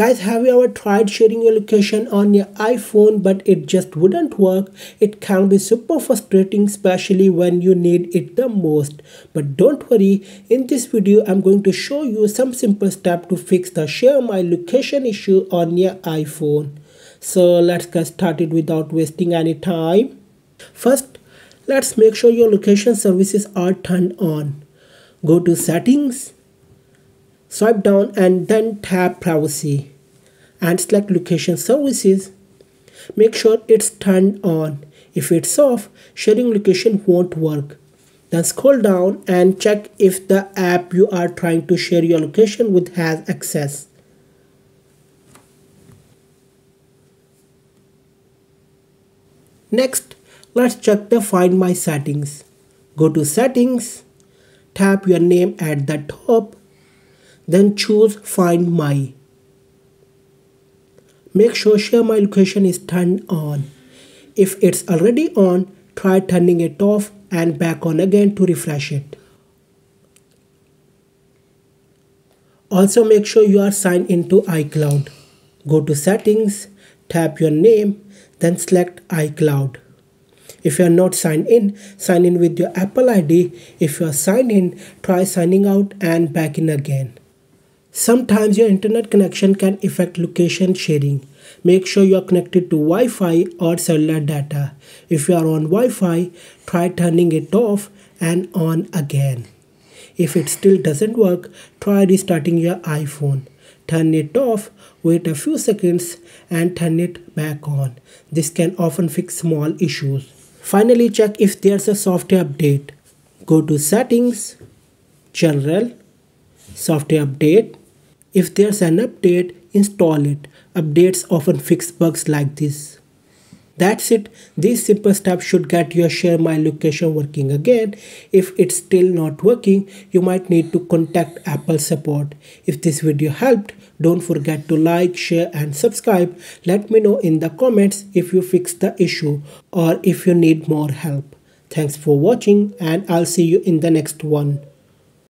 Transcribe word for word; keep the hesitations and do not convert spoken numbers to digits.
Guys, have you ever tried sharing your location on your iPhone but it just wouldn't work? It can be super frustrating, especially when you need it the most. But don't worry, in this video I'm going to show you some simple steps to fix the Share My Location issue on your iPhone. So let's get started without wasting any time. First, let's make sure your location services are turned on. Go to Settings, swipe down and then tap Privacy and select Location Services. Make sure it's turned on. If it's off, sharing location won't work. Then scroll down and check if the app you are trying to share your location with has access. Next, let's check the Find My settings. Go to Settings, tap your name at the top, then choose Find My. Make sure Share My Location is turned on. If it's already on, try turning it off and back on again to refresh it. Also make sure you are signed into iCloud. Go to Settings, tap your name, then select iCloud. If you are not signed in, sign in with your Apple I D. If you are signed in, try signing out and back in again. Sometimes your internet connection can affect location sharing. Make sure you are connected to Wi-Fi or cellular data. If you are on Wi-Fi, try turning it off and on again. If it still doesn't work, try restarting your iPhone. Turn it off, wait a few seconds and turn it back on. This can often fix small issues. Finally, check if there's a software update. Go to Settings, General, Software Update. If there's an update, install it. Updates often fix bugs like this. That's it. These simple steps should get your Share My Location working again. If it's still not working, you might need to contact Apple support. If this video helped, don't forget to like, share and subscribe. Let me know in the comments if you fixed the issue or if you need more help. Thanks for watching and I'll see you in the next one.